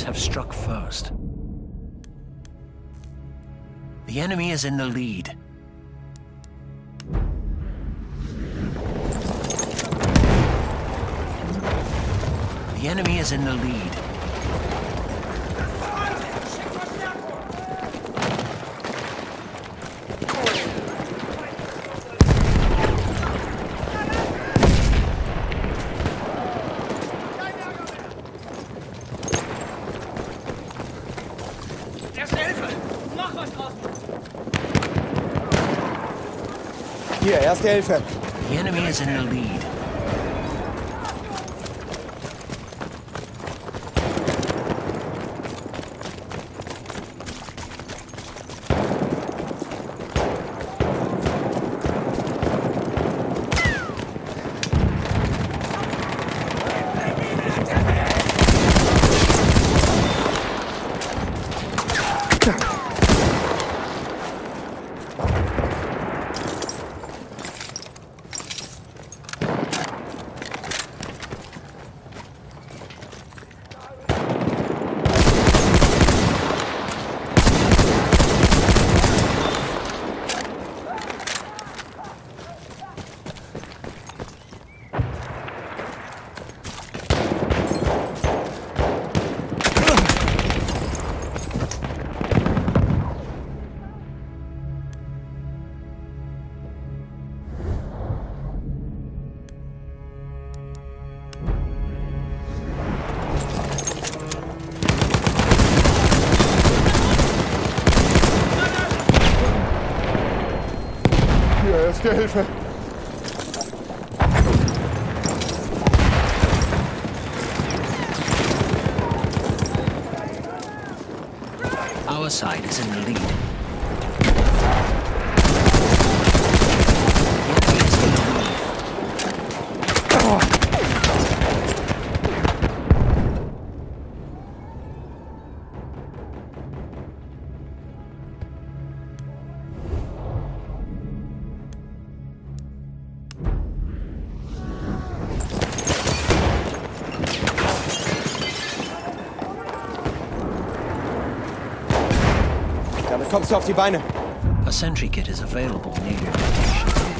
waves have struck first. The enemy is in the lead. The enemy is in the lead. Hier, erste Hilfe. The enemy is in the lead. Hilfe! Our side is in the lead. Kommst du auf die Beine? A sentry kit is available near your location.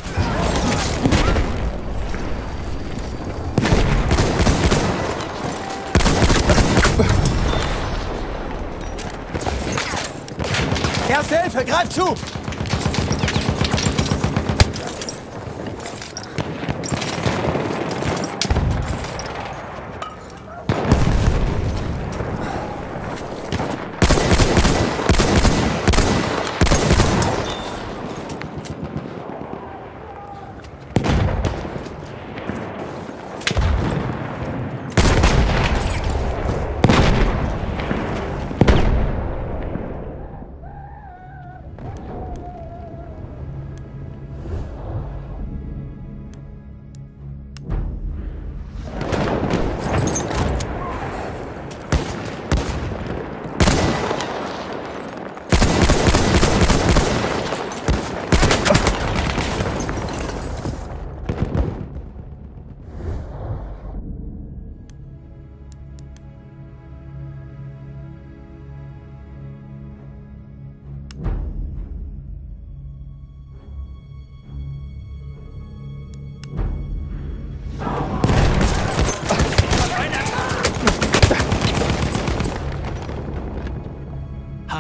Erste Hilfe, greif zu!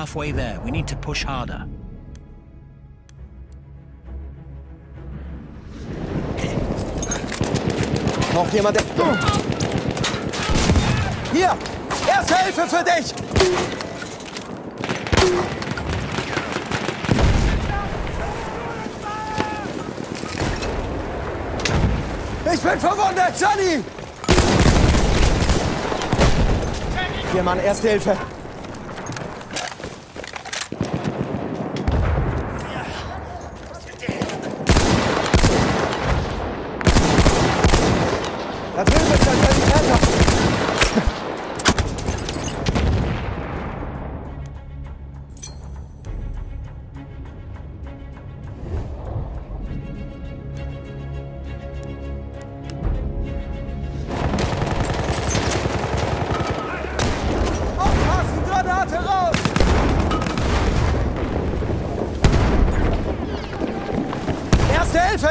Halfway there, we need to push harder. Noch jemand? Hier! Erste Hilfe für dich! Ich bin verwundet, Johnny! Hier, Mann, Erste Hilfe!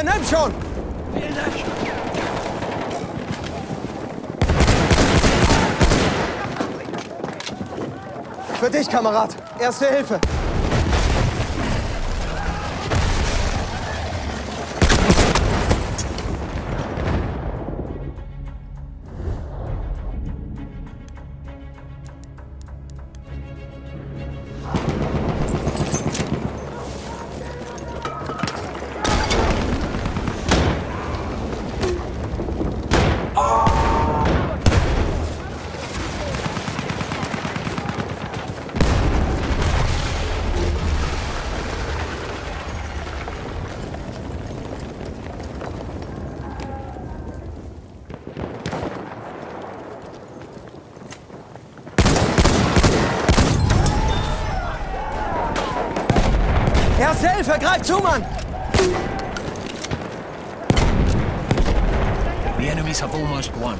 Vernimmt schon! Vielen Dank! Für dich, Kamerad! Erste Hilfe! Erste Hilfe, greif zu, Mann! The enemies have almost won.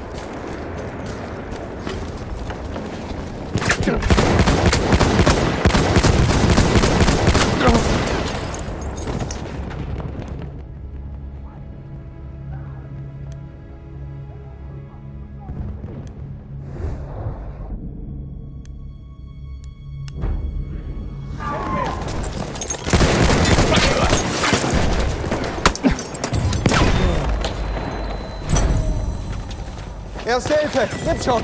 Erste Hilfe, nimm schon!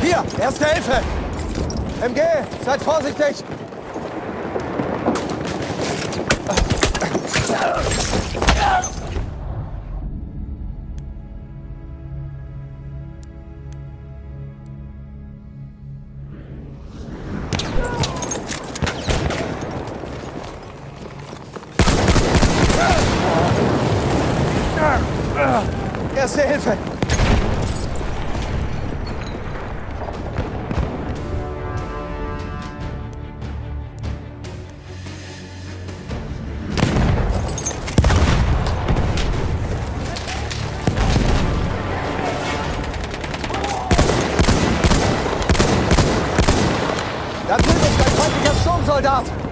Hier, Erste Hilfe! MG, seid vorsichtig! Erste Hilfe! Da drüben ist ein feindlicher Sturmsoldat!